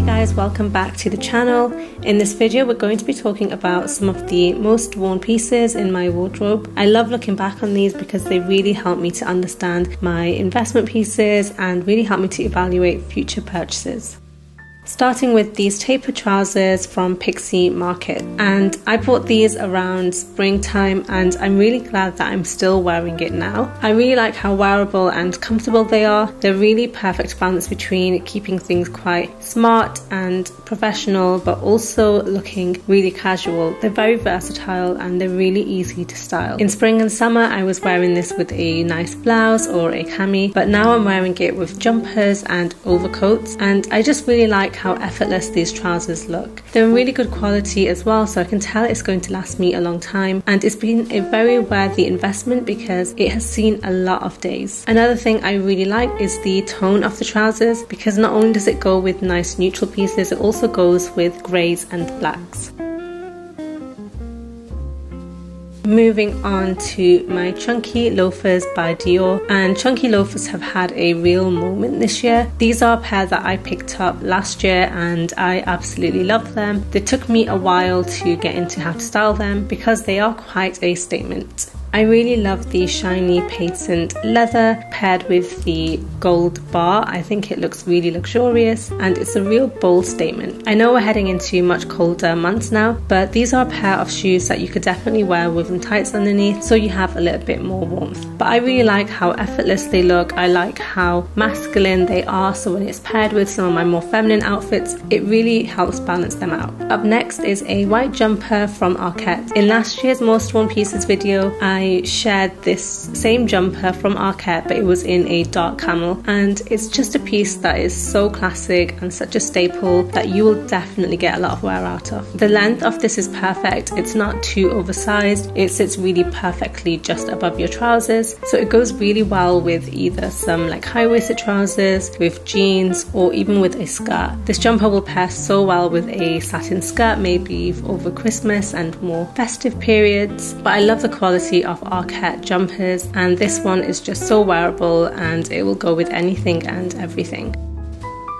Hi guys, welcome back to the channel. In this video we're going to be talking about some of the most worn pieces in my wardrobe. I love looking back on these because they really help me to understand my investment pieces and really help me to evaluate future purchases. Starting with these tapered trousers from Pixie Market, and I bought these around springtime and I'm really glad that I'm still wearing it now. I really like how wearable and comfortable they are. They're really perfect balance between keeping things quite smart and professional but also looking really casual. They're very versatile and they're really easy to style. In spring and summer I was wearing this with a nice blouse or a cami, but now I'm wearing it with jumpers and overcoats, and I just really like how effortless these trousers look. They're in really good quality as well, so I can tell it's going to last me a long time, and it's been a very worthy investment because it has seen a lot of days. Another thing I really like is the tone of the trousers, because not only does it go with nice neutral pieces, it also goes with greys and blacks. Moving on to my chunky loafers by Dior, and chunky loafers have had a real moment this year. These are a pair that I picked up last year and I absolutely love them. They took me a while to get into how to style them because they are quite a statement. I really love the shiny patent leather paired with the gold bar. I think it looks really luxurious and it's a real bold statement. I know we're heading into much colder months now, but these are a pair of shoes that you could definitely wear with tights underneath so you have a little bit more warmth. But I really like how effortless they look. I like how masculine they are, so when it's paired with some of my more feminine outfits, it really helps balance them out. Up next is a white jumper from Arket. In last year's most worn pieces video, I shared this same jumper from Arket, but it was in a dark camel, and it's just a piece that is so classic and such a staple that you will definitely get a lot of wear out of. The length of this is perfect. It's not too oversized. It sits really perfectly just above your trousers, so it goes really well with either some like high-waisted trousers, with jeans, or even with a skirt. This jumper will pair so well with a satin skirt, maybe over Christmas and more festive periods. But I love the quality of Arket jumpers, and this one is just so wearable and it will go with anything and everything.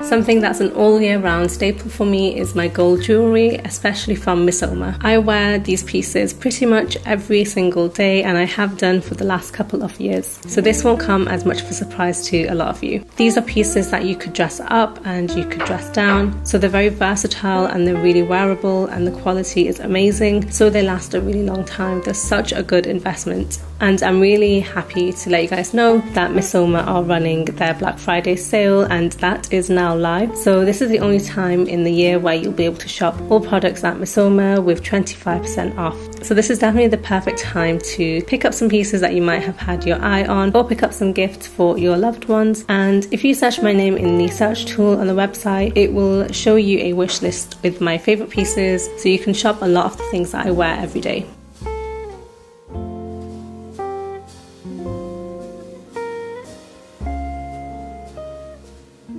Something that's an all year round staple for me is my gold jewellery, especially from Missoma. I wear these pieces pretty much every single day, and I have done for the last couple of years, so this won't come as much of a surprise to a lot of you. These are pieces that you could dress up and you could dress down, so they're very versatile and they're really wearable, and the quality is amazing, so they last a really long time. They're such a good investment, and I'm really happy to let you guys know that Missoma are running their Black Friday sale, and that is now live, so this is the only time in the year where you'll be able to shop all products at Missoma with 25% off. So this is definitely the perfect time to pick up some pieces that you might have had your eye on, or pick up some gifts for your loved ones. And if you search my name in the search tool on the website, it will show you a wish list with my favorite pieces, so you can shop a lot of the things that I wear every day.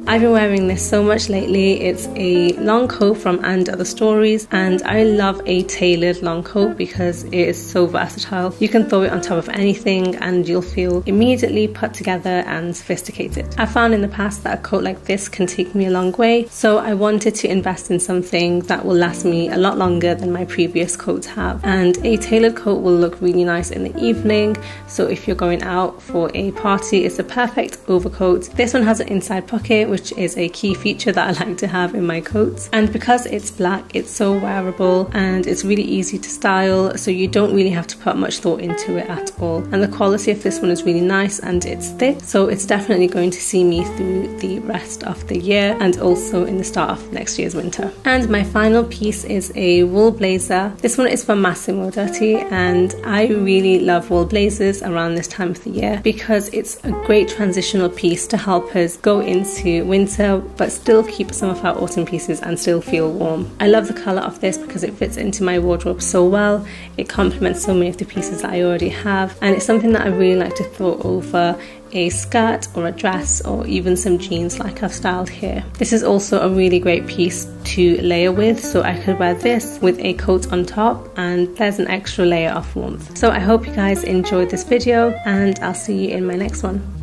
I've been wearing this so much lately. It's a long coat from And Other Stories, and I love a tailored long coat because it is so versatile. You can throw it on top of anything and you'll feel immediately put together and sophisticated. I found in the past that a coat like this can take me a long way, so I wanted to invest in something that will last me a lot longer than my previous coats have. And a tailored coat will look really nice in the evening, so if you're going out for a party, it's a perfect overcoat. This one has an inside pocket, which is a key feature that I like to have in my coats, and because it's black it's so wearable and it's really easy to style, so you don't really have to put much thought into it at all. And the quality of this one is really nice and it's thick, so it's definitely going to see me through the rest of the year and also in the start of next year's winter. And my final piece is a wool blazer. This one is from Massimo Dutti, and I really love wool blazers around this time of the year because it's a great transitional piece to help us go into winter but still keep some of our autumn pieces and still feel warm. I love the colour of this because it fits into my wardrobe so well. It complements so many of the pieces that I already have, and it's something that I really like to throw over a skirt or a dress or even some jeans like I've styled here. This is also a really great piece to layer with, so I could wear this with a coat on top and there's an extra layer of warmth. So I hope you guys enjoyed this video, and I'll see you in my next one.